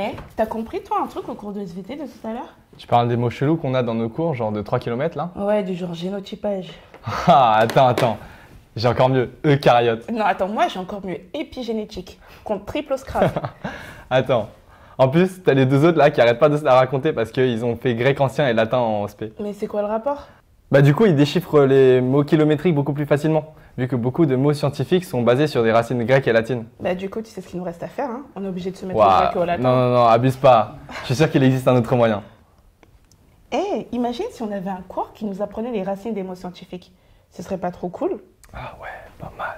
Hey, t'as compris toi un truc au cours de SVT de tout à l'heure? Tu parles des mots chelous qu'on a dans nos cours, genre de 3 km là? Ouais, du genre génotypage. Ah, attends. J'ai encore mieux, eucaryote. Non, attends, moi j'ai encore mieux, épigénétique, contre triple au scrap. Attends, en plus t'as les deux autres là qui arrêtent pas de se la raconter parce qu'ils ont fait grec ancien et latin en SP. Mais c'est quoi le rapport? Bah du coup, ils déchiffrent les mots kilométriques beaucoup plus facilement, vu que beaucoup de mots scientifiques sont basés sur des racines grecques et latines. Bah du coup, tu sais ce qu'il nous reste à faire, hein? On est obligé de se mettre au grec et au latin. Non, abuse pas. Je suis sûr qu'il existe un autre moyen. Hey, imagine si on avait un cours qui nous apprenait les racines des mots scientifiques. Ce serait pas trop cool? Ah ouais, pas mal.